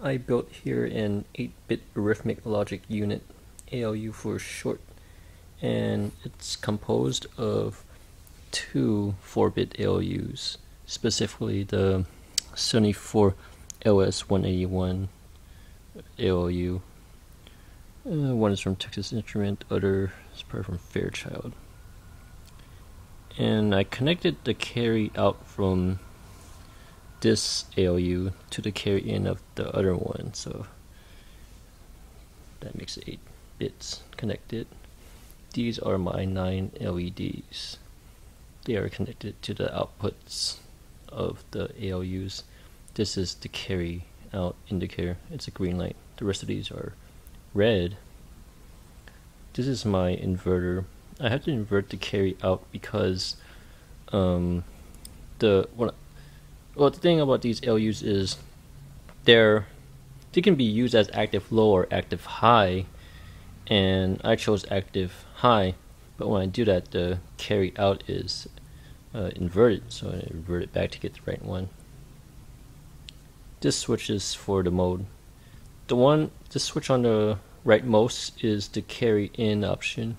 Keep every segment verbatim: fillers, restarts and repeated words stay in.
I built here an eight bit arithmetic logic unit, A L U for short, and it's composed of two four bit A L Us, specifically the seventy-four L S one eighty-one A L U. Uh, one is from Texas Instrument, other is probably from Fairchild. And I connected the carry out from this A L U to the carry in of the other one, so that makes eight bits connected. These are my nine L E Ds. They are connected to the outputs of the A L Us. This is the carry out indicator. It's a green light. The rest of these are red. This is my inverter. I have to invert the carry out because um, the one. Well, the thing about these L Us is they're, they can be used as active low or active high, and I chose active high, but when I do that, the carry out is uh, inverted, so I invert it back to get the right one. This switch is for the mode. The one, this switch on the rightmost is the carry in option.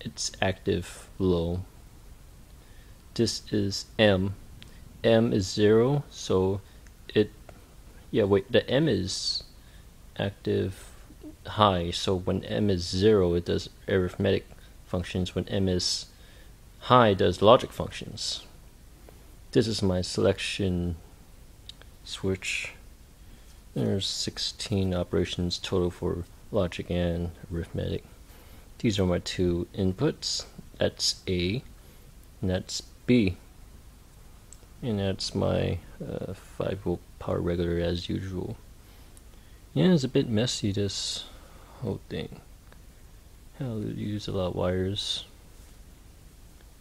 It's active low. This is M. M is zero, so it, yeah, wait, the M is active high, so when M is zero, it does arithmetic functions. When M is high, it does logic functions. This is my selection switch. There's sixteen operations total for logic and arithmetic. These are my two inputs. That's A, and that's B. And that's my uh, five volt power regulator as usual. Yeah, it's a bit messy, this whole thing. I'll use a lot of wires.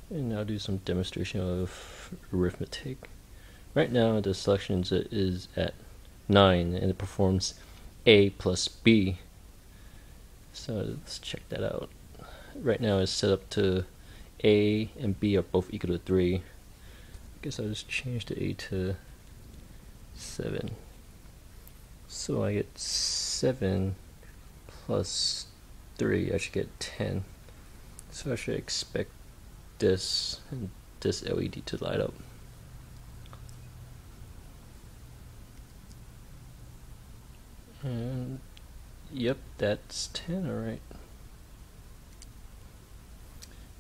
And I'll do some demonstration of arithmetic. Right now the selection is at nine, and it performs A plus B. So let's check that out. Right now it's set up to A and B are both equal to three. I guess I'll just change the A to seven. So I get seven plus three, I should get ten. So I should expect this and this L E D to light up. And yep, that's ten, alright.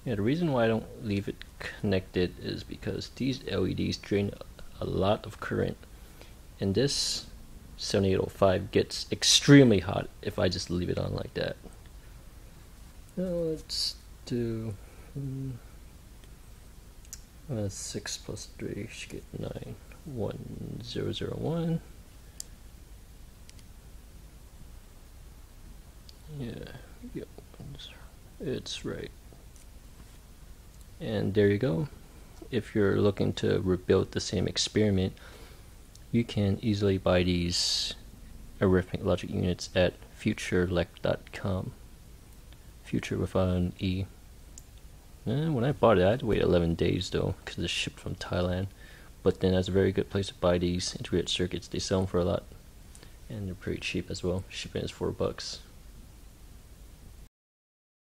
Yeah, the reason why I don't leave it connected is because these L E Ds drain a lot of current, and this seventy-eight oh five gets extremely hot if I just leave it on like that. Now let's do um, uh, six plus three should get nine. One zero zero one. Yeah, yep, it's right. And there you go. If you're looking to rebuild the same experiment, you can easily buy these arithmetic logic units at futurelec dot com. Future with an E. And when I bought it, I had to wait eleven days though, because it's shipped from Thailand. But then that's a very good place to buy these integrated circuits. They sell them for a lot, and they're pretty cheap as well. Shipping is four bucks.